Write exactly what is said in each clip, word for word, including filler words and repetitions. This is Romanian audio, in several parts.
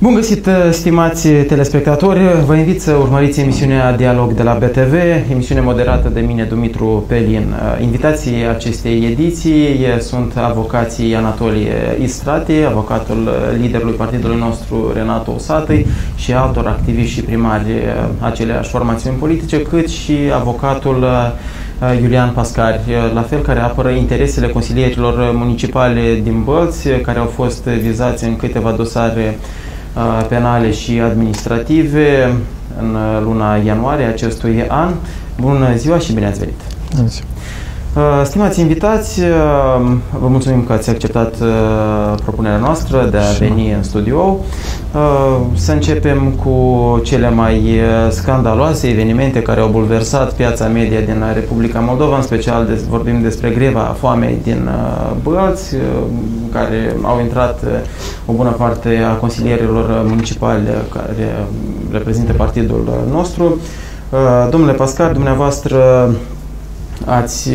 Bun găsit, stimați telespectatori! Vă invit să urmăriți emisiunea Dialog de la B T V, emisiune moderată de mine, Dumitru Pelin. Invitații acestei ediții sunt avocații Anatolie Istratie, avocatul liderului partidului nostru, Renato Usatîi, și altor activiști și primari aceleași formațiuni politice, cât și avocatul Iulian Pascari, la fel, care apără interesele consilierilor municipale din Bălți, care au fost vizați în câteva dosare penale și administrative în luna ianuarie acestui an. Bună ziua și bine ați venit! Bună ziua. Stimați invitați, vă mulțumim că ați acceptat propunerea noastră de a veni în studio. Să începem cu cele mai scandaloase evenimente care au bulversat piața media din Republica Moldova, în special vorbim despre greva foamei din Bălți, care au intrat o bună parte a consilierilor municipali care reprezintă partidul nostru. Domnule Pascari, dumneavoastră ați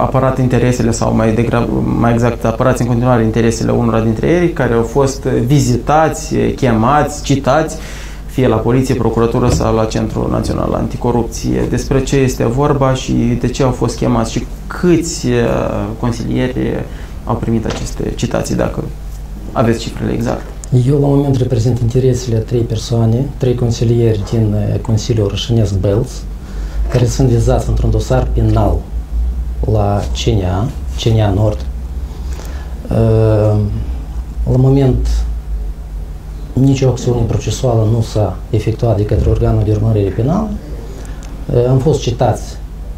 apărat interesele sau mai, degrab, mai exact apărați în continuare interesele unora dintre ei care au fost vizitați, chemați, citați, fie la poliție, procuratură sau la Centrul Național Anticorupție. Despre ce este vorba și de ce au fost chemați și câți consilieri au primit aceste citații, dacă aveți cifrele exacte? Eu la moment reprezint interesele a trei persoane, trei consilieri din Consiliul Orășânesc Bălți, care sunt vizați într-un dosar penal la C N A, C N A Nord. La moment, nicio acțiune procesuală nu s-a efectuat de către organul de urmărire penală. Am fost citați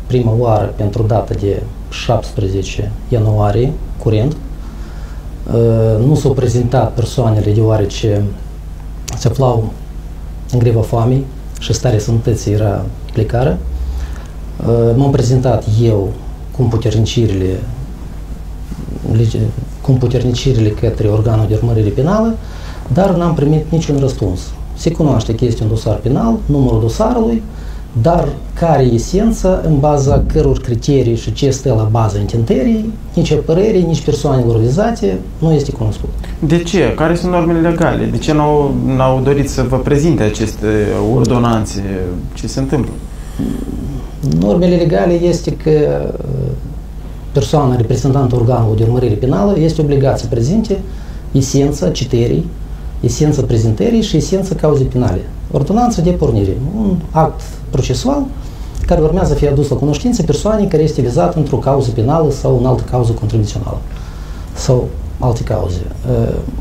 prima oară pentru data de șaptesprezece ianuarie, curent. Nu s-au prezentat persoanele deoarece se aflau în greva foamei și starea sănătății era plecare. M-am prezentat eu cu împuternicirile, cu împuternicirile către organul de urmărire penală, dar n-am primit niciun răspuns. Se cunoaște că este un dosar penal, numărul dosarului, dar care e esența, în baza căror criterii și ce stă la baza intentării, nici apărării, nici persoanelor vizate, nu este cunoscut. De ce? Care sunt normele legale? De ce n-au dorit să vă prezinte aceste ordonanțe? Ce se întâmplă? Normele legale este că persoana reprezentantă organului de urmărire penală este obligat să prezinte esența citării, esența prezentării și esența cauzei penale. Ordonanța de pornire, un act procesual care urmează să fie adus la cunoștință persoanei care este vizată într-o cauză penală sau în altă cauză contravențională sau alte cauze.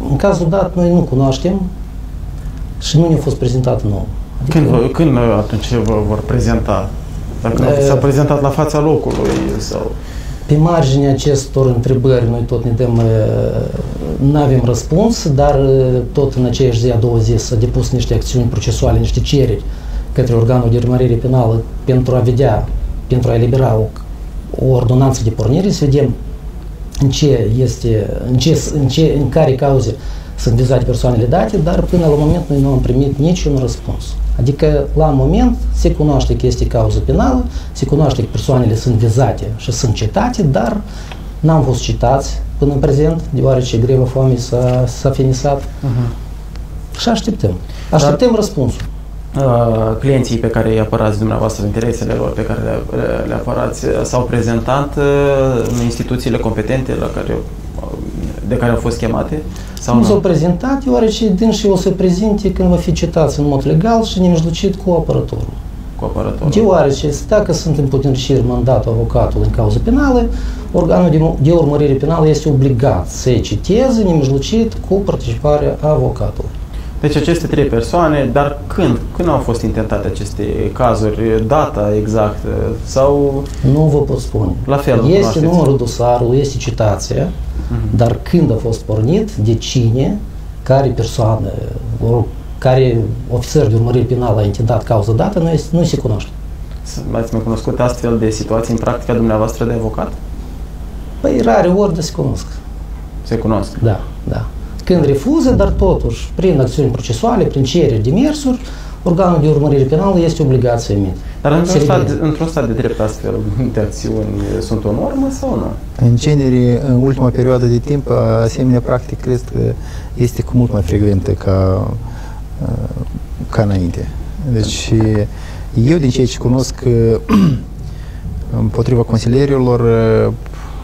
În cazul dat, noi nu cunoaștem și nu ne-a fost prezentat nou. Adică când, când atunci vă vor prezenta? Dacă s-a prezentat la fața locului sau... Pe marginea acestor întrebări, noi tot ne dăm, nu avem răspuns, dar tot în aceeași zi, a doua zi, s-a depus niște acțiuni procesuale, niște cereri către organul de urmărire penală pentru a vedea, pentru a elibera o, o ordonanță de pornire, să vedem în ce este, în, ce, în, ce, în care cauze sunt vizate persoanele date, dar până la moment noi nu am primit niciun răspuns. Adică, la moment, se cunoaște că este cauză penală, se cunoaște că persoanele sunt vizate și sunt citate, dar n-am fost citați până în prezent, deoarece greva foamei s-a finisat. Uh-huh. Și așteptăm. Așteptăm dar, răspunsul. Uh, clienții pe care îi apărați dumneavoastră, interesele lor pe care le, le, le apărați, s-au prezentat uh, în instituțiile competente la care, de care au fost chemate? Sau nu s-au prezentat, deoarece dânsii o să prezinte când va fi citați în mod legal și nemijlocit cu apărătorul. Cu apărătorul. Deoarece, dacă sunt împuterniciri mandatul avocatului în cauză penală, organul de, de urmărire penală este obligat să-i citeze nemijlocit cu participarea avocatului. Deci aceste trei persoane, dar când? Când au fost intentate aceste cazuri? Data exactă? Sau... Nu vă pot spune. La fel, este numărul dosarului, este citația. Uh-huh. Dar când a fost pornit, de cine, care persoană, care ofițer de urmărire penală a intentat cauza dată, nu, este, nu se cunoaște. Ați mai cunoscut astfel de situații în practica dumneavoastră de avocat? Păi, rare ori de se cunosc. Se cunosc? Da, da. Când refuză, dar totuși, prin acțiuni procesuale, prin cereri de mersuri, organul de urmărire penală este obligat să emite. Dar într-un stat, într-un stat de drept astfel de acțiuni sunt o normă sau nu? În genere, în ultima perioadă de timp, asemenea practic cred că este cu mult mai frecventă ca, ca înainte. Deci, eu din ceea ce cunosc, împotriva consilierilor,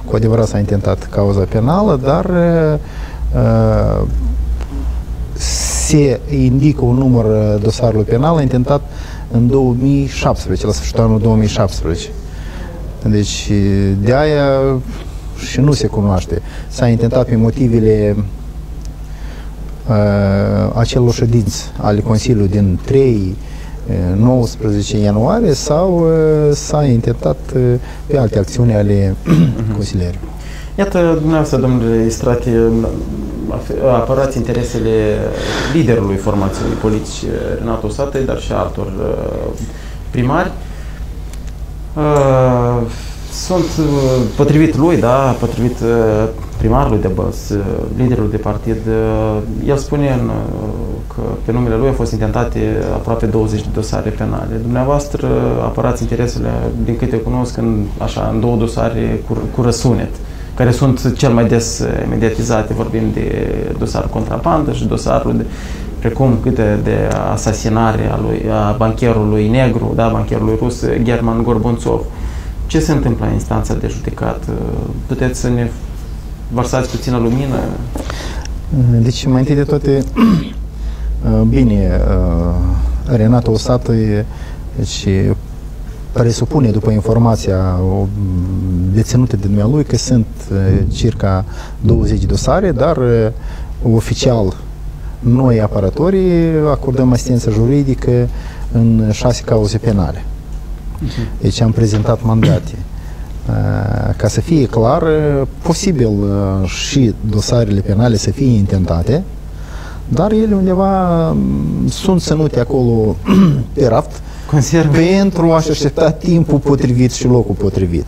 cu adevărat s-a intentat cauza penală, dar Uh, se indică un număr uh, dosarului penal intentat în două mii șaptesprezece, la sfârșitul anului două mii șaptesprezece. Deci de aia și nu se cunoaște. S-a intentat pe motivele uh, acelor ședinți ale Consiliului din trei, nouăsprezece ianuarie sau uh, s-a intentat uh, pe alte acțiuni ale consilierilor. Iată, dumneavoastră, domnule Istratie, apărați interesele liderului formației politice, Renato Usatîi, dar și altor primari. Sunt, potrivit lui, da, potrivit primarului de Bălți, liderul de partid, el spune că pe numele lui au fost intentate aproape douăzeci de dosare penale. Dumneavoastră apărați interesele, din câte cunosc, în, așa, în două dosare cu, cu răsunet, care sunt cel mai des mediatizate, vorbim de dosarul contrabandă și dosarul de, precum câte de asasinare a, lui, a bancherului negru, da, bancherului rus, German Gorbunțov. Ce se întâmplă în instanța de judecat? Puteți să ne vărsați puțină lumină? Deci, mai întâi de toate, bine, Renato Usatîi, deci, presupune, după informația deținută de dumnealui, că sunt circa douăzeci dosare, dar oficial noi, apărătorii, acordăm asistență juridică în șase cauze penale. Deci am prezentat mandate. Ca să fie clar, posibil și dosarele penale să fie intentate, dar ele undeva sunt ținute acolo pe raft, conservă, pentru a-și aștepta timpul potrivit și locul potrivit.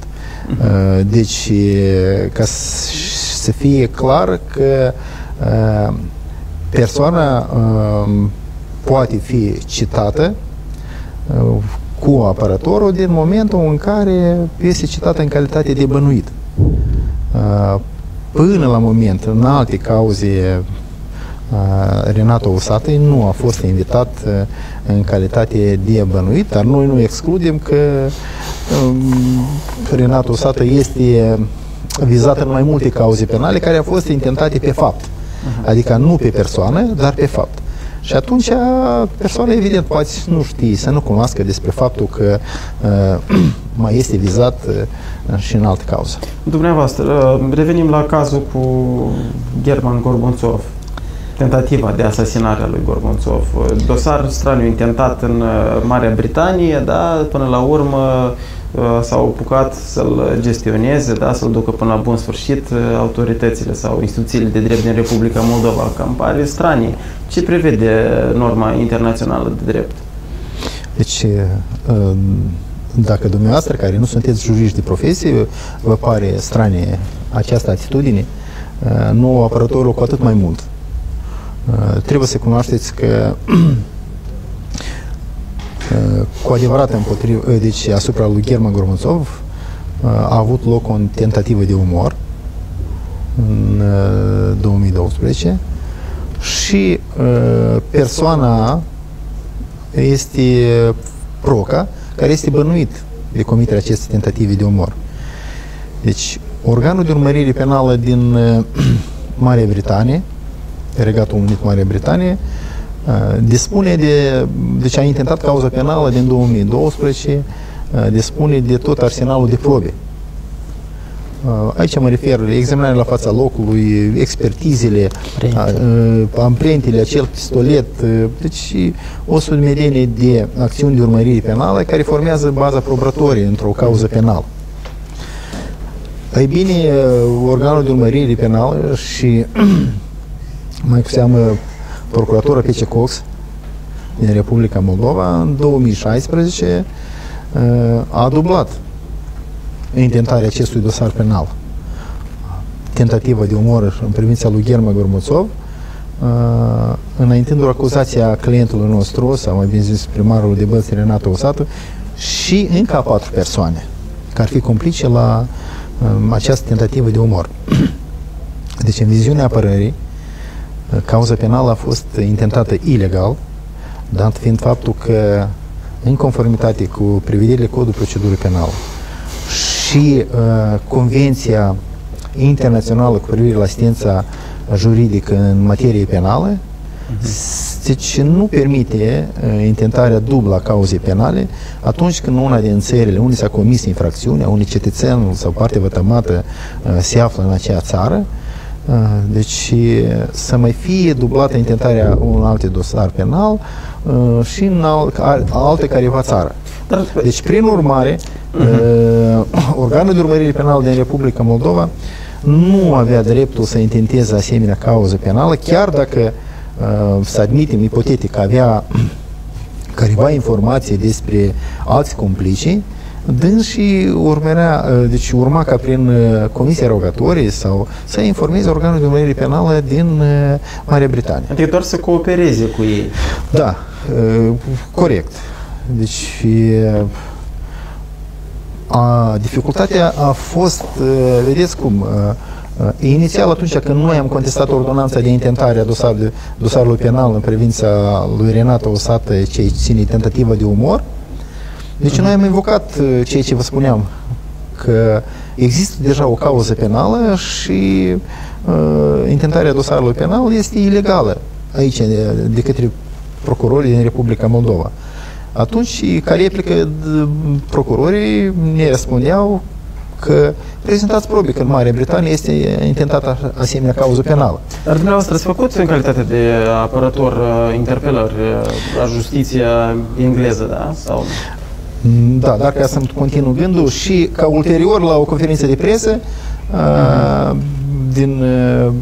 Deci, ca să fie clar că persoana poate fi citată cu apărătorul din momentul în care este citată în calitate de bănuit. Până la moment, în alte cauze, Renato Usatîi nu a fost invitat în calitate de bănuit, dar noi nu excludem că Renato Usatîi este vizat în mai multe cauze penale care au fost intentate pe fapt, adică nu pe persoană, dar pe fapt. Și atunci persoana, evident, poate nu știe, să nu cunoască despre faptul că uh, mai este vizat uh, și în altă cauză. Dumneavoastră, revenim la cazul cu German Gorbunțov. Tentativa de asasinare a lui Gorbunțov. Dosar straniu intentat în Marea Britanie, da? Până la urmă s-au apucat să-l gestioneze, da? Să-l ducă până la bun sfârșit autoritățile sau instituțiile de drept din Republica Moldova. Cam pare stranii. Ce prevede norma internațională de drept? Deci, dacă dumneavoastră, care nu sunteți juriști de profesie, vă pare stranie această atitudine, nouă apărătorul cu atât mai mult. Trebuie să cunoașteți că cu adevărat împotriva, deci asupra lui German Gorbunțov a avut loc o tentativă de omor în două mii doisprezece și persoana este Proca, care este bănuit de comiterea acestei tentative de omor. Deci, organul de urmărire penală din Marea Britanie, Regatul Unit, Marea Britanie, dispune de, deci a intentat cauza penală din două mii doisprezece, dispune de tot arsenalul de probe. Aici mă refer examinarea la fața locului, expertizele, amprentele, acel pistolet, deci o sumedenie de acțiuni de urmărire penală care formează baza probatorie într-o cauză penală. Ei bine, organul de urmărire penală și mai cu seamă procuratura P C Cox din Republica Moldova în două mii șaisprezece a dublat intentarea acestui dosar penal. Tentativa de omor în privința lui German Gorbunțov uh, înaintându-o acuzația clientului nostru, sau mai bine zis primarul de Bălți, Renato Usatîi, și încă patru persoane care ar fi complice la uh, această tentativă de omor. Deci, în viziunea apărării, uh, cauza penală a fost intentată ilegal, dat fiind faptul că, în conformitate cu prevederile codului procedurii penale și uh, Convenția internațională cu privire la asistența juridică în materie penală, uh-huh. deci nu permite uh, intentarea dublă a cauzei penale atunci când una din țările unde s-a comis infracțiunea, unde cetățenul sau parte vătămată uh, se află în acea țară. Uh, deci să mai fie dublată intentarea unui alt dosar penal uh, și în alt, alte careva țară. Deci, prin urmare, uh, organul de urmărire penală din Republica Moldova nu avea dreptul să intenteze asemenea cauză penală, chiar dacă, uh, să admitem ipotetic, avea careva informație despre alți complici, dâns și urmărea, deci urma ca prin comisia rogatorie sau să informeze organul de urmărire penală din Marea Britanie. Adică doar să coopereze cu ei. Da, corect. Deci a, dificultatea a fost, vedeți cum, inițial, atunci când noi am contestat ordonanța de intentare a dosar, dosarului penal în privința lui Renato Usatîi, ce ține tentativă de omor. Deci noi am invocat ceea ce vă spuneam, că există deja o cauză penală și uh, intentarea dosarului penal este ilegală aici, de către procurorii din Republica Moldova. Atunci, ca replică, procurorii ne răspundeau că prezentați probe că în Marea Britanie este intentată asemenea cauză penală. Dar dumneavoastră ați făcut în calitate de apărător interpelări la justiția engleză, da? Sau... Da, dar ca să-mi continu gândul și ca ulterior la o conferință de presă a, din a,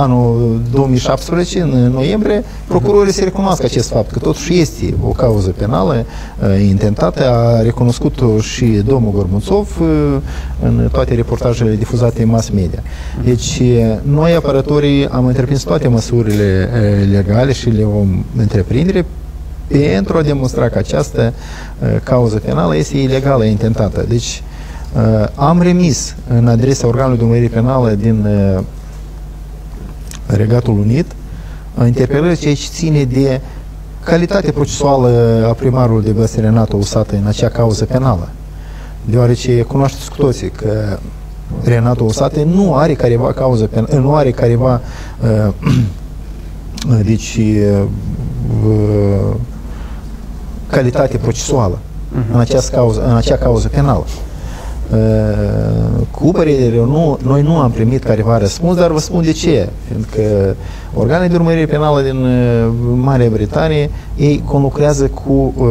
anul două mii șaptesprezece, în noiembrie, procurorii se recunoască acest fapt, că totuși este o cauză penală a, intentată, a recunoscut-o și domnul Gorbunțov a, în toate reportajele difuzate în mass media. Deci, noi apărătorii am întreprins toate măsurile a, legale și le vom întreprinde pentru a demonstra că această uh, cauză penală este ilegală, intentată. Deci uh, am remis în adresa organului de urmărire penală din uh, Regatul Unit uh, interpelări ceea ce ține de calitatea procesuală a primarului de Bălți Renato Usatîi în acea cauză penală. Deoarece cunoașteți cu toții că Renato Usatîi nu are careva cauză penală, nu are careva uh, deci uh, uh, calitate procesuală uh-huh. în, această cauză, în acea cauză penală. Uh, cu părere, nu, noi nu am primit careva răspuns, dar vă spun de ce. Fiindcă organele de urmărire penală din uh, Marea Britanie, ei conlucrează cu uh,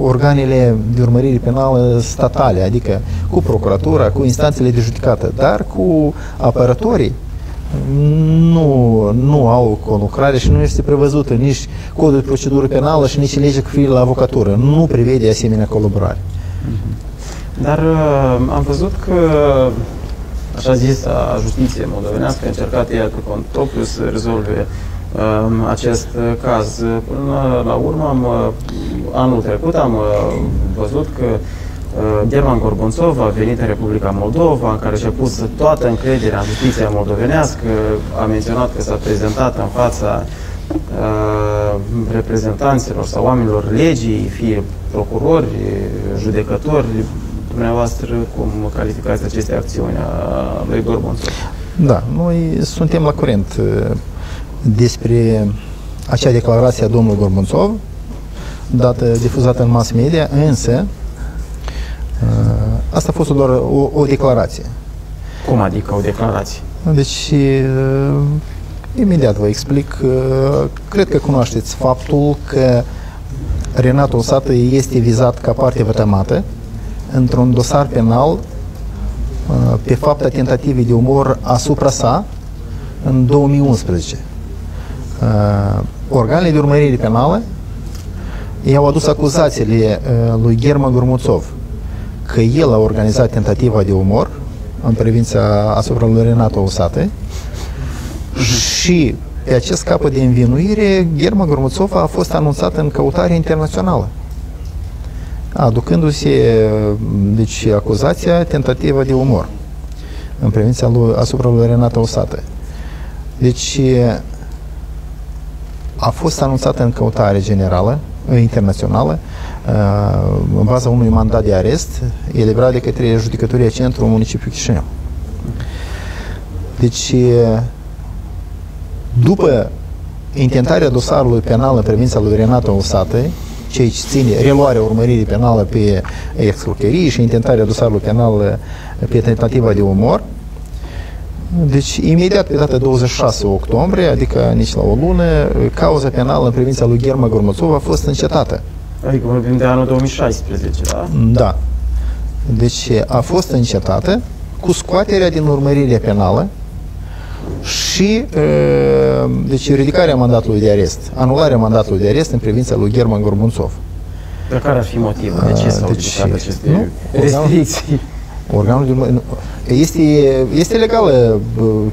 organele de urmărire penală statale, adică cu procuratura, cu instanțele de judecată, dar cu apărătorii Nu, nu au conlucrare și nu este prevăzută nici codul de procedură penală și nici legea cu privire la avocatură. Nu prevede asemenea colaborare. Dar am văzut că, așa zis, a justiție moldovenească a încercat ea pe cont propriu să rezolve um, acest caz. Până la urmă, am, anul trecut am văzut că German Gorbunțov a venit în Republica Moldova, în care și-a pus toată încrederea în justiția moldovenească, a menționat că s-a prezentat în fața uh, reprezentanților sau oamenilor legii, fie procurori, judecători. Dumneavoastră, cum calificați aceste acțiuni a lui Gorbunțov? Da, noi suntem la curent despre acea declarație a domnului Gorbunțov, dată, difuzată în mass media, însă asta a fost doar o, o declarație. Cum adică o declarație? Deci, imediat vă explic. Cred că cunoașteți faptul că Renato Usatîi este vizat ca parte vătămată într-un dosar penal pe fapta tentativei de omor asupra sa în două mii unsprezece. Organele de urmărire penală i-au adus acuzațiile lui German Gorbunțov că el a organizat tentativa de omor în privința asupra lui Renato Usatîi și Pe acest capăt de învinuire, German Gorbunțov a fost anunțat în căutare internațională, aducându-se, deci, acuzația tentativă de umor în privința lui, asupra lui Renato Usatîi. Deci, a fost anunțată în căutare generală, internațională, în baza unui mandat de arest eliberat de către judecătoria Centrul Municipiului Chișinău. Deci, după intentarea dosarului penal în privința lui Renato Usatîi, ceea ce ține reluarea urmăririi penală pe excrocherii și intentarea dosarului penal pe tentativa de umor, deci, imediat pe data douăzeci și șase octombrie, adică nici la o lună, cauza penală în privința lui German Gorbunțov a fost încetată. Adică vorbim de anul două mii șaisprezece, da? Da. Deci, a fost încetată cu scoaterea din urmărire penală și deci, ridicarea mandatului de arest, anularea mandatului de arest în privința lui German Gorbunțov. Dar care ar fi motivul? De ce s-au deci, ridicat aceste nu? restricții? Organul de urmă... este, este legală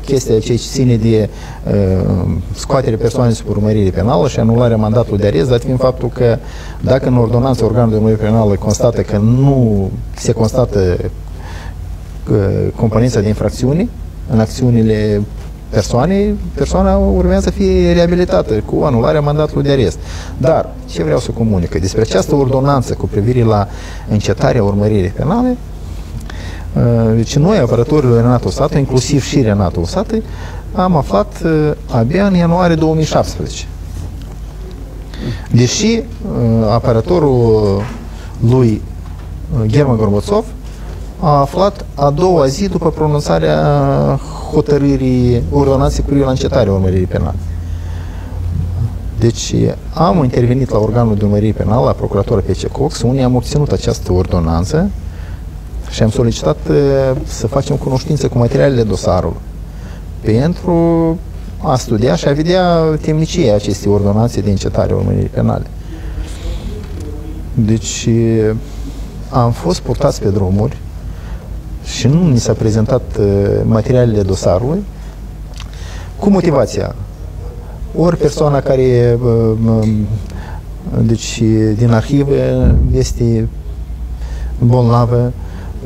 chestia ce ține de uh, scoaterea persoanei sub urmărire penală și anularea mandatului de arest, dar fiind faptul că dacă în ordonanță organul de urmărire penală constată că nu se constată uh, componența de infracțiune în acțiunile persoanei, persoana urmează să fie reabilitată cu anularea mandatului de arest. Dar ce vreau să comunic? Despre această ordonanță cu privire la încetarea urmăririi penale, deci noi, apărătorii lui Renato Usatîi, inclusiv și Renato Usatîi, am aflat abia în ianuarie două mii șaptesprezece. Deși apărătorul lui German Gorbunțov a aflat a doua zi după pronunțarea hotărârii ordonanței cu privire la încetarea urmăririi penale. Deci am intervenit la organul de urmărire penală, la procuratura P C Cox, unde am obținut această ordonanță și am solicitat să facem cunoștință cu materialele dosarului pentru a studia și a vedea temnicia acestei ordonanțe de încetare a urmăririi penale. Deci am fost purtați pe drumuri și nu ni s-a prezentat materialele dosarului cu motivația ori persoana care deci, din arhivă este bolnavă,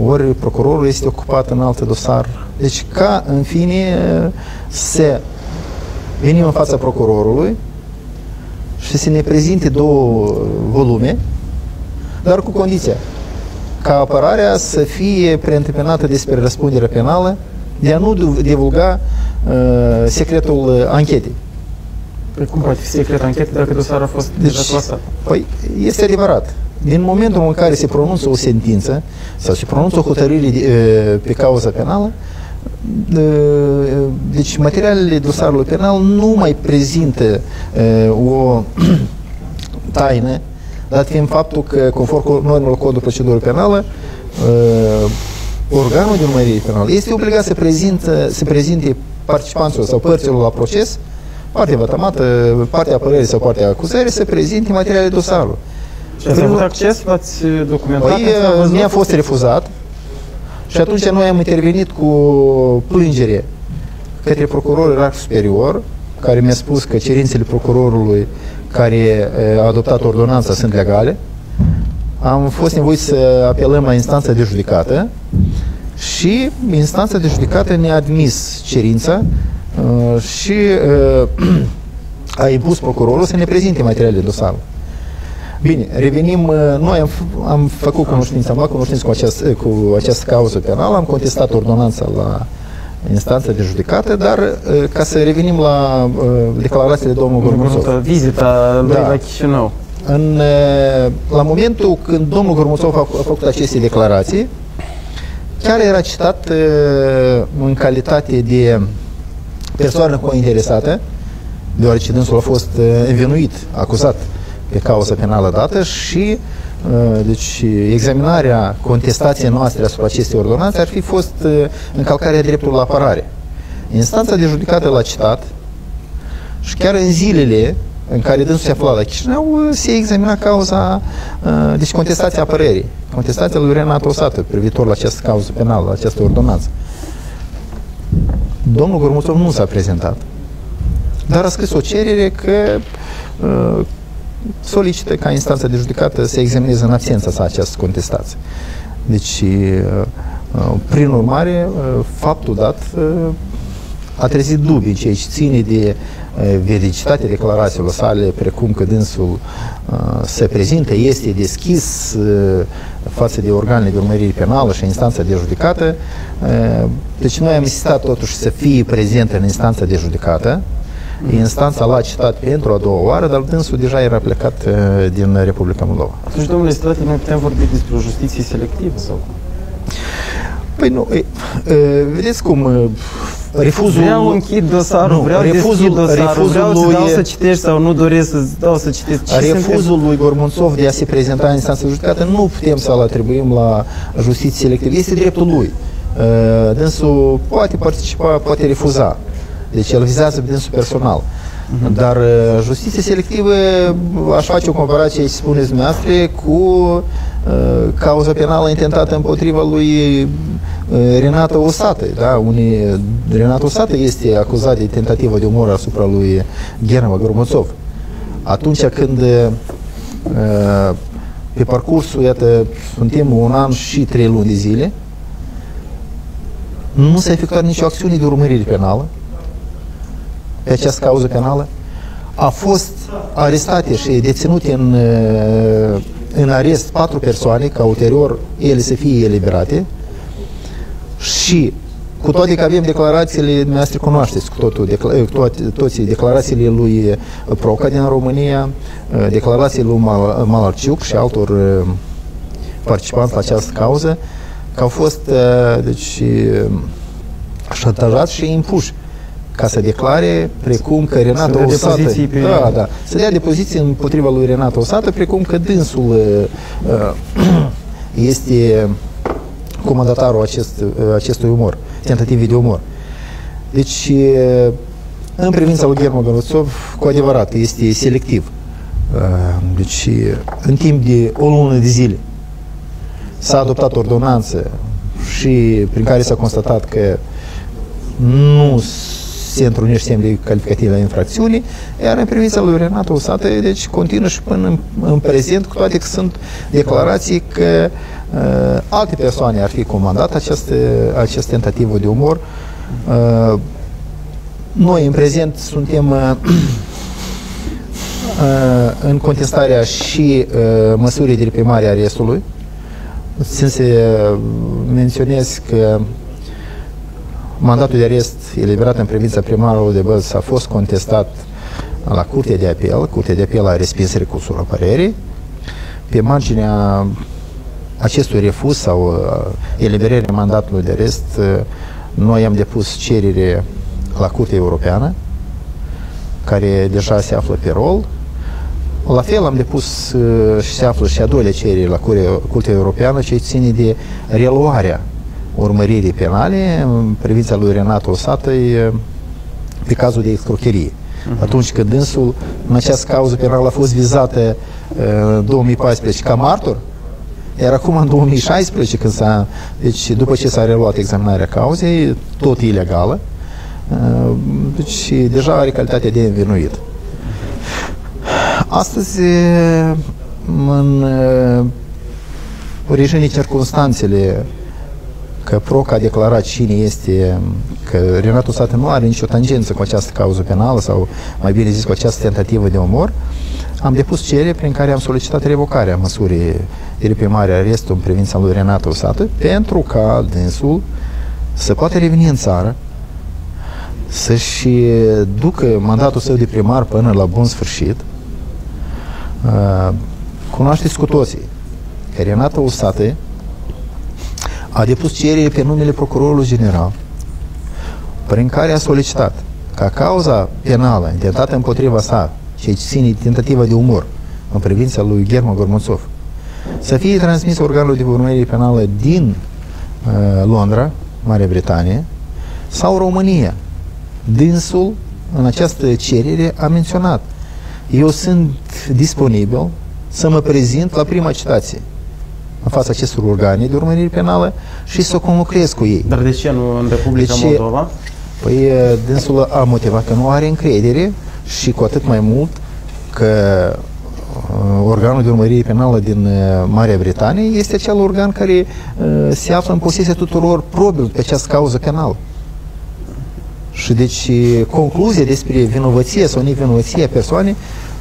ori procurorul este ocupat în alt dosar. Deci ca, în fine, să venim în fața procurorului și să ne prezinte două volume, dar cu condiția ca apărarea să fie preîntâmpinată despre răspunderea penală de a nu divulga uh, secretul anchetei. Păi cum poate fi secret anchetei dacă dosarul a fost deci, deja clasat? Păi este adevărat. Din momentul în care se pronunță o sentință sau se pronunță o hotărâre pe cauza penală, deci materialele dosarului penal nu mai prezintă o taină, dat fiind faptul că, conform normelor codului procedurii penală, organul de urmărire penală este obligat să prezinte, să prezinte participanților sau părților la proces, partea vătămată, partea apărării sau partea acuzării, să prezinte materialele dosarului. Și ați avut acces, v-ați documentat? Păi, mi-a fost refuzat și atunci noi am intervenit cu plângere către procurorul Ierarh Superior, care mi-a spus că cerințele procurorului care a adoptat ordonanța sunt legale. Am fost nevoiți să apelăm la instanța de judecată și instanța de judecată ne-a admis cerința și a impus procurorul să ne prezinte materialele dosarului. Bine, revenim, noi am, am făcut cunoștință, am luat cunoștință cu această, cu această cauză penală, am contestat ordonanța la instanța de judecată, dar ca să revenim la declarațiile domnului Gorbunțov. Vizita lui da. la Chișinău. În, la momentul când domnul Gorbunțov a, a făcut aceste declarații, chiar era citat în calitate de persoană cointeresată, deoarece dânsul a fost învinuit, acuzat pe cauza penală dată și deci, examinarea contestației noastre asupra acestei ordonanțe ar fi fost încălcarea dreptului la apărare. Instanța de judecată l-a citat și chiar în zilele în care dânsul se afla la Chișinău se examina cauza, deci contestația apărării, contestația lui Renato Usatîi privitor la această cauză penală, la această ordonanță. Domnul Gorbunțov nu s-a prezentat. dar a scris o cerere că uh, solicită ca instanța de judecată să examineze în absența sa această contestație. Deci, uh, prin urmare, uh, faptul dat uh, a trezit dubii ceea ce ține de uh, veridicitatea declarațiilor sale, precum că dânsul uh, se prezintă, este deschis uh, față de organele de urmărire penală și instanța de judecată. Uh, deci noi am insistat totuși să fie prezent în instanța de judecată. Instanța l-a citat pentru a doua oară, dar dânsul deja era plecat uh, din Republica Moldova. Atunci, domnule Istratie, noi putem vorbi despre o justiție selectivă sau? Păi nu, e, e, vedeți cum e, refuzul... Vreau închid dosarul, nu, vreau refuzul, dosarul, refuzul vreau să dau e, să citești sau nu doresc să dau să citești. Refuzul lui Gorbunțov de a se prezenta în instanță judecată nu putem să-l atribuim la justiție selectivă. Este dreptul lui. E, dânsul poate participa, poate refuza. Deci el vizează dânsul personal. Uh-huh. Dar justiție selectivă, aș face o comparație, aici spuneți dumneavoastră, cu uh, cauza penală intentată împotriva lui uh, Renato Usatîi. Da? Renato Usatîi este acuzat de tentativă de omor asupra lui German Gorbunțov. Atunci când uh, pe parcursul, iată, suntem un an și trei luni de zile, nu s-a efectuat nicio acțiune de urmărire penală pe această cauză penală, a fost arestate și deținute în, în arest patru persoane, ca ulterior ele să fie eliberate, și cu toate că avem declarațiile, dumneavoastră cunoașteți cu totul, decla, toate, toți declarațiile lui Proca din România, declarațiile lui Mal, Malarciuc și altor participanți la această cauză, că au fost, deci, șantajați și impuși ca să declare, precum că Renato Usatîi, pe... da, da, să dea depoziții împotriva lui Renato Usatîi, precum că dânsul uh, este comandatarul acest, acestui umor, tentative de umor. Deci, în privința lui German Gorbunțov, cu adevărat, este selectiv. Deci, în timp de o lună de zile s-a adoptat ordonanță și prin care s-a constatat că nu se întrunește semnele calificative la infracțiune, iar în privința lui Renato Usatîi, deci continuă și până în, în prezent, cu toate că sunt declarații că uh, alte persoane ar fi comandat acest, acest tentativă de umor. Uh, noi, în prezent, suntem uh, uh, în contestarea și uh, măsurii de reprimare a arestului. Țin să menționez că mandatul de arest eliberat în privința primarului de Bălți a fost contestat la Curtea de Apel. Curtea de Apel a respins recursul la părere. Pe marginea acestui refuz sau eliberării mandatului de arest, noi am depus cerere la Curtea Europeană, care deja se află pe rol. La fel am depus și se află și a doilea cerere la Curtea Europeană, ce ține de reluarea urmăririi penale în privința lui Renato Usatîi pe cazul de excrocherie. Uh-huh. Atunci când dânsul, în această cauză penală, a fost vizată în două mii paisprezece ca martor, iar acum în două mii șaisprezece, când s-a, deci, după ce s-a reluat examinarea cauzei, tot ilegală, deci deja are calitatea de învinuit. Astăzi, în origine circunstanțele, că Proca a declarat cine este, că Renato Usatîi nu are nicio tangență cu această cauză penală sau, mai bine zis, cu această tentativă de omor, am depus cerere prin care am solicitat revocarea măsurii de reprimare arestul în privința lui Renato Usatîi, pentru ca dânsul să poată reveni în țară, să-și ducă mandatul său de primar până la bun sfârșit. Cunoașteți cu toții că Renato Usatîi a depus cerere pe numele procurorului general, prin care a solicitat ca cauza penală intentată împotriva sa, ce ține tentativa de umor în privința lui German Gorbunțov, să fie transmis organului de urmărire penală din uh, Londra, Marea Britanie, sau România. Dânsul, în această cerere, a menționat: eu sunt disponibil să mă prezint la prima citație în fața acestor organe de urmărire penală și să conlucrez cu ei. Dar de ce nu în Republica Moldova? Păi dânsul a motivat că nu are încredere și cu atât mai mult că organul de urmărire penală din Marea Britanie este acel organ care se află în posesia tuturor probelor pe această cauză penală. Și deci concluzia despre vinovăție sau nevinovăție a persoanei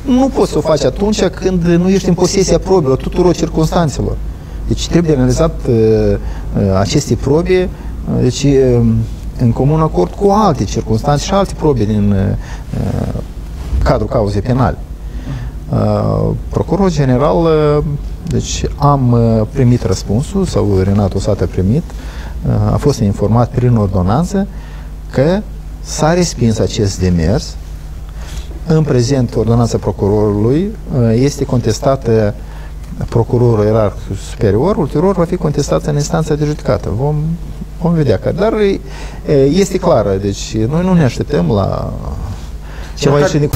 nu poți să o faci atunci când nu ești în posesia probelor tuturor circunstanțelor. Deci trebuie analizat aceste probe, deci în comun acord cu alte circunstanțe și alte probe din cadrul cauzei penale. Procurorul general, deci am primit răspunsul, sau Renato Usatîi a primit, a fost informat prin ordonanță că s-a respins acest demers. În prezent, ordonanța procurorului este contestată, procurorul ierarh superior, ulterior va fi contestată în instanța de judecată. Vom, vom vedea că, dar este clară, deci noi nu ne așteptăm la ceva ieșit din...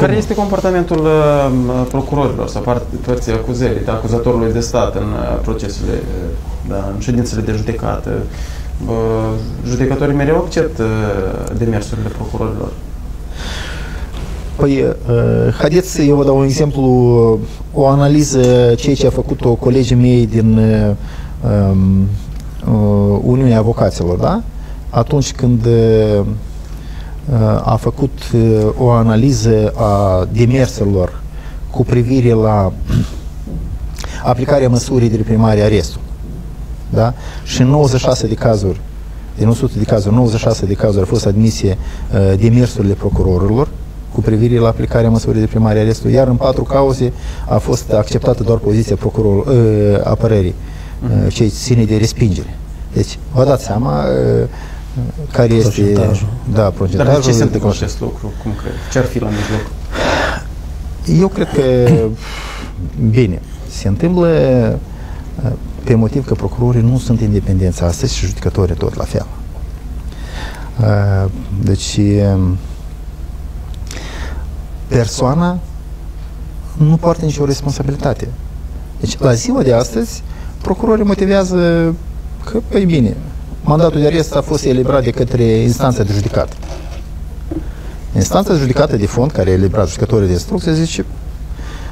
Care este comportamentul uh, procurorilor sau părții acuzării, de acuzatorului de stat în uh, procesele, da, în ședințele de judecată? Uh, judecătorii mereu acceptă uh, demersurile procurorilor? Păi, uh, haideți, eu vă dau un exemplu, o analiză ceea ce a făcut-o colegii mei din uh, uh, Uniunea Avocaților, da? Atunci când uh, a făcut o analiză a demerselor cu privire la aplicarea măsurii de reprimare arestul. Da? Și în nouăzeci și șase de cazuri, din o sută de cazuri, nouăzeci și șase de cazuri au fost admise uh, demersurile procurorilor cu privire la aplicarea măsurii de reprimare arestului, iar în patru cauze a fost acceptată doar poziția procurorului, uh, apărării, uh, ce ține de respingere. Deci, vă dați seama uh, care este... Da, procentajul. Dar de ce se întâmplă acest lucru? Cum crezi? Ce ar fi la mijloc? Eu cred că, bine, se întâmplă pe motiv că procurorii nu sunt independenți astăzi și judecătorii tot la fel. Deci, persoana nu poartă nicio responsabilitate. Deci, la ziua de astăzi, procurorii motivează că, păi bine, mandatul de arest a fost eliberat de către instanța de judecată. Instanța de judecată de fond, care a eliberat judecătorii de instrucție, zice,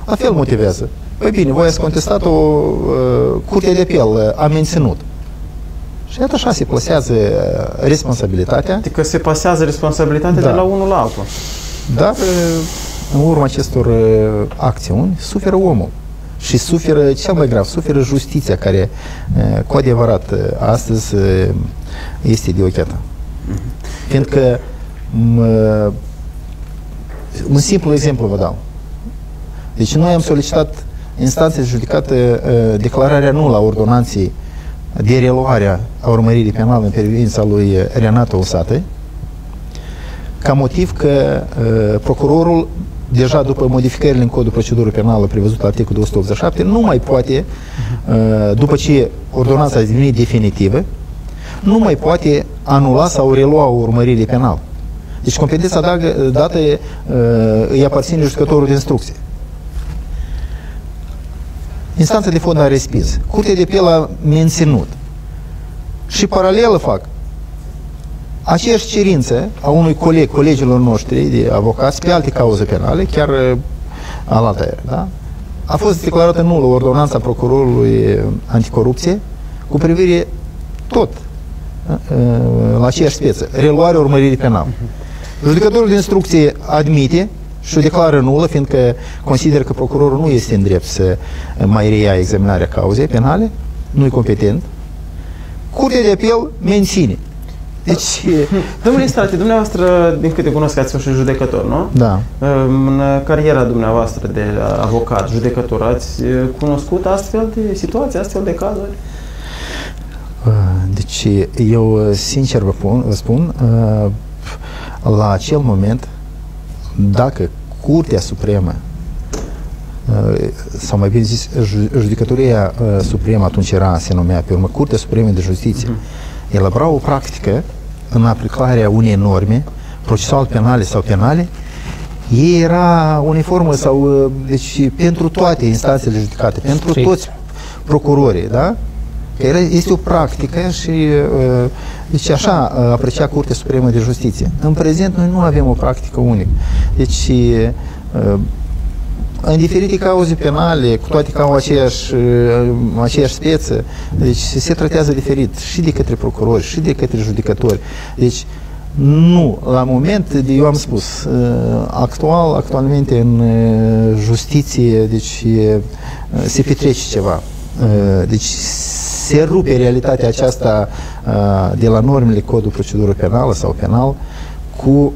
la fel motivează. Păi bine, voi ați contestat-o, uh, Curtea de Apel a menținut. Și iată așa se plasează responsabilitatea. Adică se pasează responsabilitatea, da, de la unul la altul. Dar în urma acestor acțiuni suferă omul. Și suferă, cel mai grav, suferă justiția, care cu adevărat astăzi este de ochetă. Fiindcă, un simplu exemplu vă dau. Deci noi am solicitat instanței judecată declararea nulă a ordonanței de reluare a urmăririi penale în privința lui Renato Usatîi, ca motiv că procurorul, deja după modificările în codul procedurii penală prevăzut la articolul două sute optzeci și șapte, nu mai poate, după ce ordonanța a devenit definitivă, nu mai poate anula sau relua o urmărire penală. Deci competența dată îi aparține judecătorul de instrucție. Instanța de fond a respins. Curtea de Apel a menținut. Și paralelă fac aceeași cerință a unui coleg, colegilor noștri de avocați, pe alte cauze penale, chiar alaltă ieri, da? A fost declarată nulă ordonanța procurorului anticorupție cu privire tot la aceeași speță, reluarea urmăririi penale. Judecătorul de instrucție admite și o declară nulă, fiindcă consideră că procurorul nu este în drept să mai reia examinarea cauzei penale, nu e competent. Curtea de Apel menține. Deci, domnule Istratie, dumneavoastră, din câte cunosc, ați fost și judecător, nu? Da. În cariera dumneavoastră de avocat, judecător, ați cunoscut astfel de situații, astfel de cazuri? Deci, eu sincer vă, pun, vă spun, la acel moment, dacă Curtea Supremă, sau mai bine zis, Judecătoria Supremă, atunci era, se numea pe urmă, Curtea Supremă de Justiție, uh-huh, elabora o practică în aplicarea unei norme procesual penale sau penale, ei era uniformă sau, deci, pentru toate instanțele judicate, pentru toți procurorii, da? Că era, este o practică și, deci, așa aprecia Curtea Supremă de Justiție. În prezent, noi nu avem o practică unică. Deci, în diferite cauze penale, cu toate că au aceeași, aceeași speță, deci se tratează diferit și de către procurori, și de către judecători. Deci, nu, la moment, eu am spus, actual, actualmente în justiție, deci se petrece ceva. Deci se rupe realitatea aceasta de la normele codul procedurii penală sau penal cu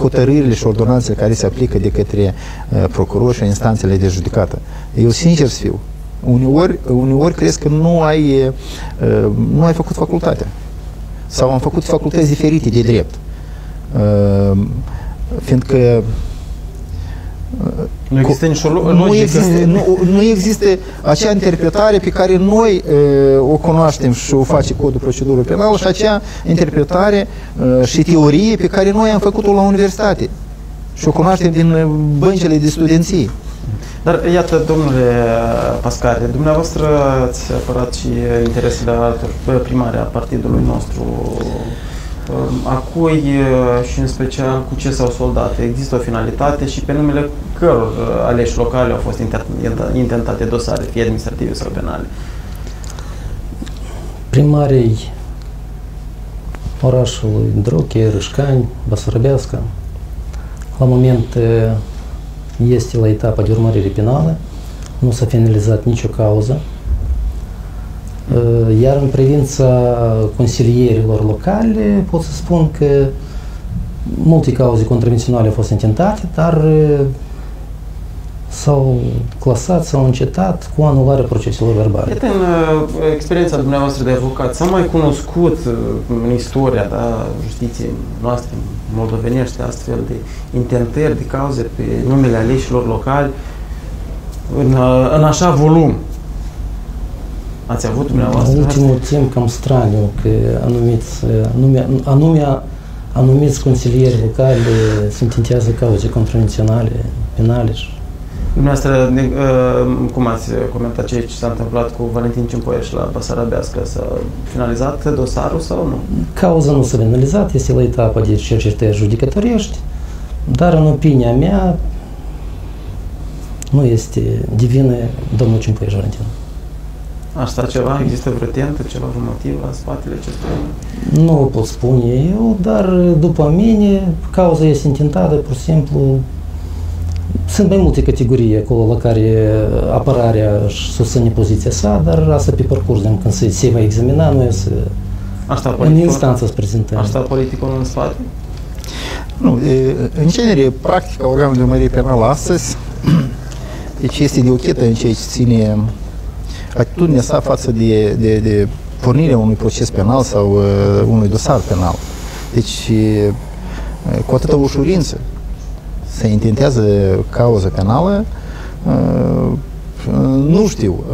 hotărârile și ordonanțele care se aplică de către procurori și instanțele de judecată. Eu sincer să fiu, uneori, uneori crezi că nu ai, nu ai făcut facultatea. Sau am făcut facultăți diferite de drept. Uh, fiindcă uh, nu există nicio logică. Nu, nu există acea interpretare pe care noi uh, o cunoaștem și o face codul procedurii penale și acea interpretare uh, și teorie pe care noi am făcut-o la universitate și o cunoaștem din băncile de studenții. Dar, iată, domnule Pascari, dumneavoastră ați apărat și interesele altor primare a partidului nostru, a cui și în special cu ce s-au soldat. Există o finalitate și pe numele căror aleși locale au fost intentate dosare, fie administrative sau penale. Primarii orașului Drochia, Rîșcani, Basarabiasca, la moment este la etapa de urmărire penală, nu s-a finalizat nicio cauză, iar în privința consilierilor locale pot să spun că multe cauze contravenționale au fost intentate, dar s-au clasat, s-au încetat cu anularea proceselor verbale. Iată, în experiența dumneavoastră de avocat, s-a mai cunoscut în istoria, da, justiției noastre moldovenește astfel de intentări, de cauze pe numele aleșilor locali în, în așa volum? Ați avut dumneavoastră? În ultimul timp cam straniu că anumiți, anume, anume, anumiți consilieri locali se intentează cauze contravenționale, penale. Dumneavoastră, cum ați comentat ce s-a întâmplat cu Valentin Cimpoieș la Basarabiasca? S-a finalizat dosarul sau nu? Cauza nu s-a finalizat, este la etapa de cercetări judecătorești, dar în opinia mea nu este de vină domnul Cimpoieș Valentin. Asta ceva? Există vreo tentă, ceva vreun motiv la spatele acestui? Nu pot spune eu, dar după mine cauza este intentată pur și simplu. Sunt mai multe categorii acolo la care apărarea își susține poziția sa, dar asta pe parcurs, când se, se va examina, noi să, asta în instanță să prezentăm. Asta politicul în spate? Nu, de, în genere, practica organului de urmărire penală astăzi, deci este de ochetă în ceea ce ține atitudinea sa față de, de, de pornirea unui proces penal sau uh, unui dosar penal. Deci, uh, cu atâta ușurință se intentează cauză penală, nu știu,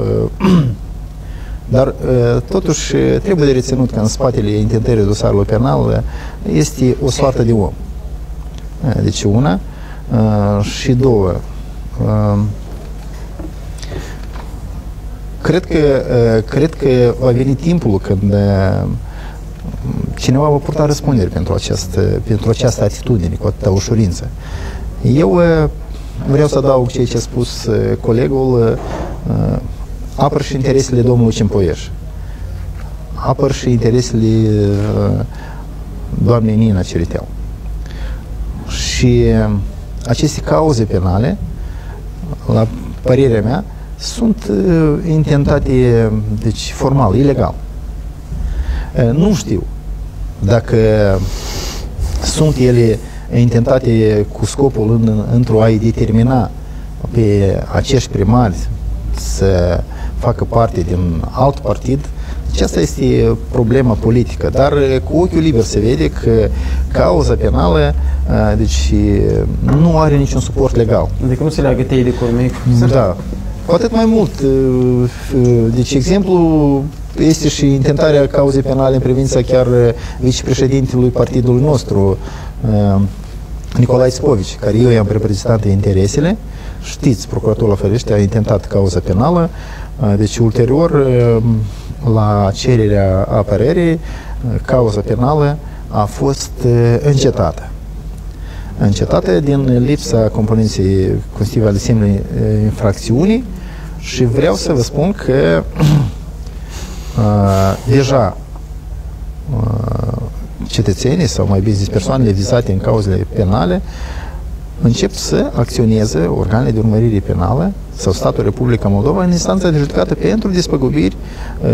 dar totuși trebuie de reținut că în spatele intentării dosarului penal este o soartă de om. Deci una și două. Cred că, cred că va veni timpul când cineva va purta răspundere pentru această, pentru această atitudine, cu atâta ușurință. Eu vreau să adaug ceea ce a spus colegul, apăr și interesele domnului Cimpoieș, apăr și interesele doamnei Nina Ceriteau. Și aceste cauze penale, la părerea mea, sunt intentate, deci, formal, ilegal. Nu știu dacă sunt ele intentate cu scopul în, într-o a-i determina pe acești primari să facă parte din alt partid. Deci asta este problema politică, dar cu ochiul liber se vede că cauza penală, deci, nu are niciun suport legal. Adică nu se leagă tăi de comic. Da. Cu atât mai mult, deci exemplu este și intentarea cauzei penale în privința chiar vicepreședintelui partidului nostru, Nicolae Scovici, care eu i-am reprezentat interesele. Știți, Procuratura Ferește a intentat cauza penală, deci ulterior, la cererea apărării, cauza penală a fost încetată. Încetată din lipsa componenței constitutive ale semnului infracțiunii și vreau să vă spun că deja cetățenii sau mai bine zis persoanele vizate în cauzele penale încep să acționeze organele de urmărire penală sau statul Republica Moldova în instanța de judecată pentru despăgubiri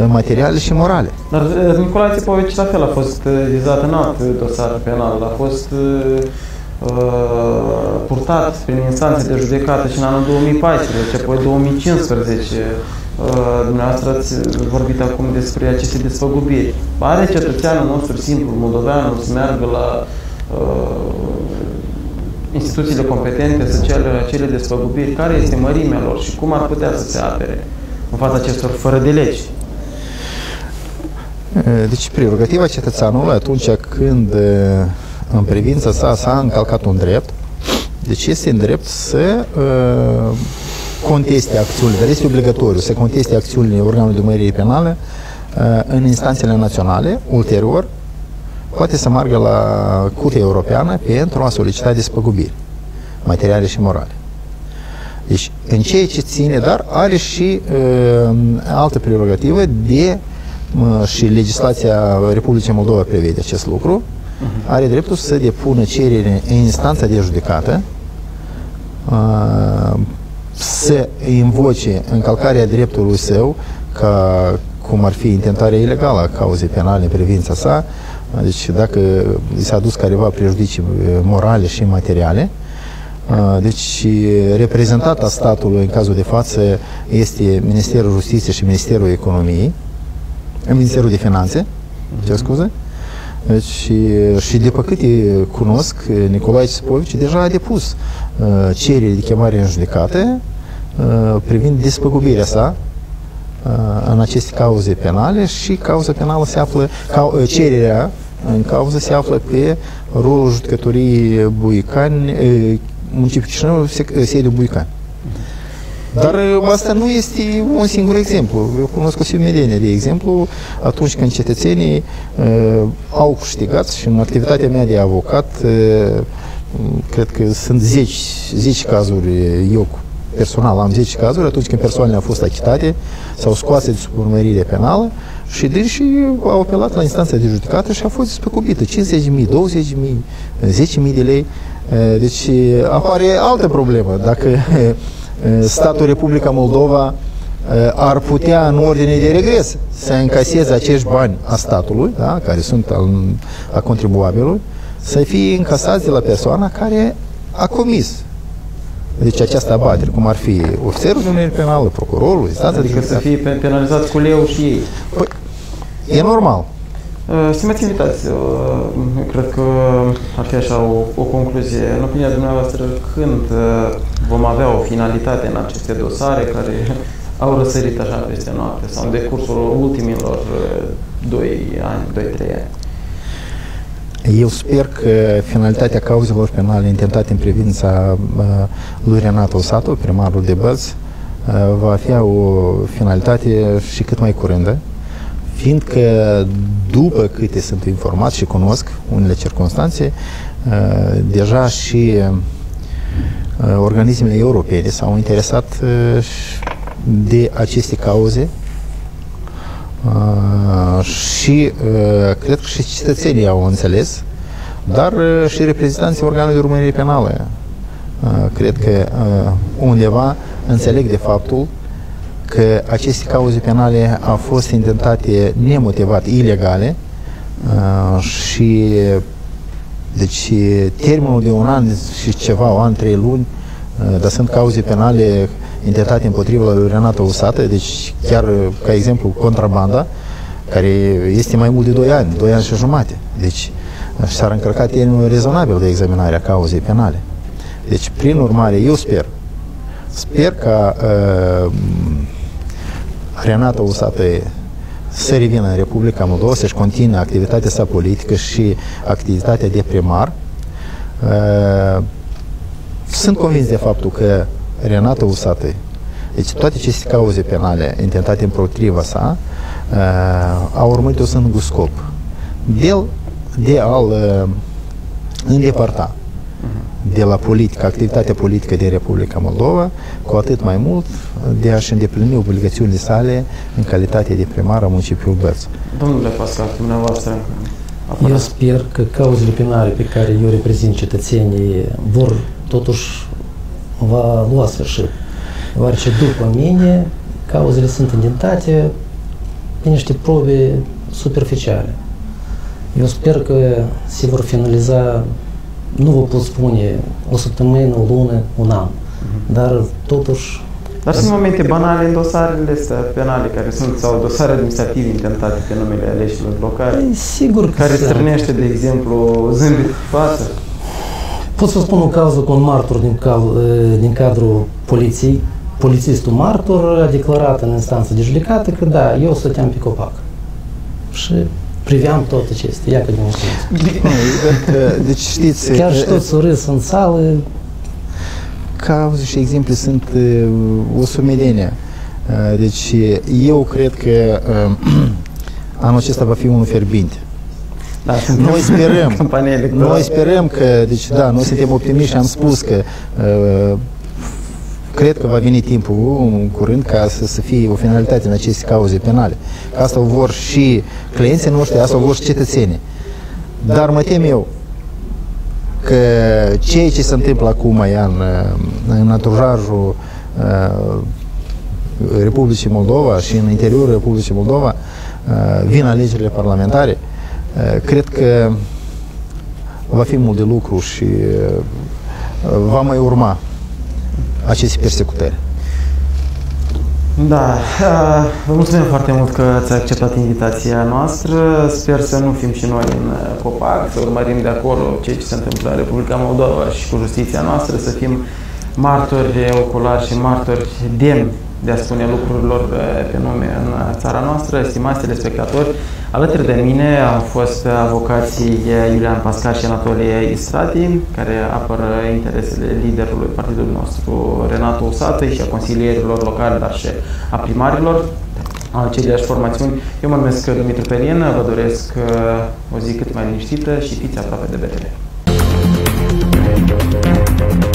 materiale și morale. Dar Nicolae Scovici la fel a fost dezatenat dosar penal, a fost uh, purtat prin instanțe de judecată și în anul două mii paisprezece, apoi două mii cincisprezece. Dumneavoastră ați vorbit acum despre aceste despăgubiri. Are cetățeanul nostru simplu, moldoveanul, să meargă la uh, instituțiile competente să ceară acele despăgubiri? Care este mărimea lor și cum ar putea să se apere în fața acestor fără de legi? Deci, prerogativa cetățeanului atunci când în privința sa s-a încalcat un drept, deci este în drept să uh, conteste acțiunile, dar este obligatoriu să conteste acțiunile organului de urmărire penală în instanțele naționale, ulterior poate să meargă la Curtea Europeană pentru a solicita despăgubiri materiale și morale. Deci, în ceea ce ține, dar are și uh, altă prerogativă de, uh, și legislația Republicii Moldova prevede acest lucru, are dreptul să depună cerere în instanța de judecată uh, să invoce încălcarea dreptului său, ca cum ar fi intentarea ilegală a cauzei penale în privința sa, deci dacă i s-a adus careva prejudicii morale și materiale, deci reprezentata statului în cazul de față este Ministerul Justiției și Ministerul Economiei, Ministerul de Finanțe, ce scuze, deci, și de păcate cunosc, Nicolae Scovici deja a depus uh, cerere de chemare în judecată uh, privind despăgubirea sa uh, în aceste cauze penale și cauza penală se află, cau, uh, cererea în cauză se află pe rolul judecătoriei Buicani, uh, municipiul Chișinău, sediul Buicani. Dar asta nu este un singur exemplu. Eu cunosc o sumedenie de exemplu atunci când cetățenii uh, au câștigat și în activitatea mea de avocat uh, cred că sunt zece cazuri, eu personal am zece cazuri atunci când persoanele au fost achitate sau scoase de sub urmărire penală și deci au apelat la instanța de judecată și a fost despăgubită cincizeci de mii, douăzeci de mii, zece mii de lei. Uh, deci apare altă problemă. Dacă uh, statul Republica Moldova ar putea în ordine de regres să încaseze acești bani a statului, da, care sunt al, a contribuabilului, să fie încasați de la persoana care a comis deci această abatere, cum ar fi ofițerul de urmărire penală, procurorul, statul. Adică să fie penalizați cu leu și ei. Păi, e normal. Stimați invitați, eu cred că ar fi așa o, o concluzie. În opinia dumneavoastră, când vom avea o finalitate în aceste dosare care au răsărit așa peste noapte sau în decursul ultimilor doi ani, doi trei ani? Eu sper că finalitatea cauzelor penale intentate în privința lui Renato Usatîi, primarul de Bălți, va avea o finalitate și cât mai curândă, fiindcă după câte sunt informat și cunosc unele circunstanțe, deja și organismele europene s-au interesat de aceste cauze și cred că și cetățenii au înțeles, dar și reprezentanții organelor de urmărire penală cred că undeva înțeleg de faptul că aceste cauze penale au fost intentate nemotivat, ilegale și deci termenul de un an și ceva, un an, trei luni, dar sunt cauze penale intentate împotriva lui Renato Usatîi, deci chiar ca exemplu contrabanda, care este mai mult de doi ani, doi ani și jumate. Deci s-ar încărca termenul rezonabil de examinare a cauzei penale. Deci prin urmare, eu sper, sper că uh, Renato Usatîi să revină în Republica Moldova, să-și continue activitatea sa politică și activitatea de primar, Sunt convins de faptul că Renato Usatîi, deci toate aceste cauze penale intentate împotriva sa, au urmărit un singur scop, de a-l îndepărta de la politică, activitatea politică din Republica Moldova, cu atât mai mult de a-și îndeplini obligațiunile sale în calitate de primar a municipiului Bălți. Domnule Pascari, dumneavoastră. Eu sper că cauzele penale pe care eu reprezint cetățenii vor totuși va lua sfârșit. Deoarece după mine, cauzele sunt îndintate pe niște probe superficiale. Eu sper că se vor finaliza, nu vă pot spune, o săptămână, o lună, un an, dar totuși... Dar sunt momente banale în dosarele astea penale care sunt, sau dosare administrative intentate pe numele aleșilor locali, care strânește, de exemplu, zâmbet pe față. Pot să vă spun un caz cu un martor din, cal, din cadrul poliției. Polițistul martor a declarat în instanță de judecată că da, eu stăteam pe copac. Și priveam tot acestea. Ia că deci știți... Chiar și toți au râs în sală. Cauze și exemple sunt o sumedenie. Deci eu cred că anul acesta va fi unul fierbinte. Da, noi sperăm, noi sperăm că, deci da, noi suntem optimiști și am spus că uh, cred că va veni timpul în curând ca să, să fie o finalitate în aceste cauze penale. Asta o vor și clienții noștri, asta o vor și cetățenii. Dar mă tem eu că ceea ce se întâmplă acum în, în anturajul uh, Republicii Moldova și în interiorul Republicii Moldova, uh, vin alegerile parlamentare. Cred că va fi mult de lucru și va mai urma aceste persecutări. Da, vă mulțumim foarte mult că ați acceptat invitația noastră. Sper să nu fim și noi în copac, să urmărim de acolo ceea ce se întâmplă în Republica Moldova și cu justiția noastră, să fim martori oculari și martori demni de a spune lucrurilor pe nume în țara noastră. Stimați telespectatori, alături de mine au fost avocații Iulian Pascari și Anatolie Istratie, care apără interesele liderului partidului nostru, Renato Usatîi, și a consilierilor locali, dar și a primarilor aceleași formațiuni. Eu mă numesc Dumitru Pelin, vă doresc o zi cât mai liniștită și fiți aproape de B T V.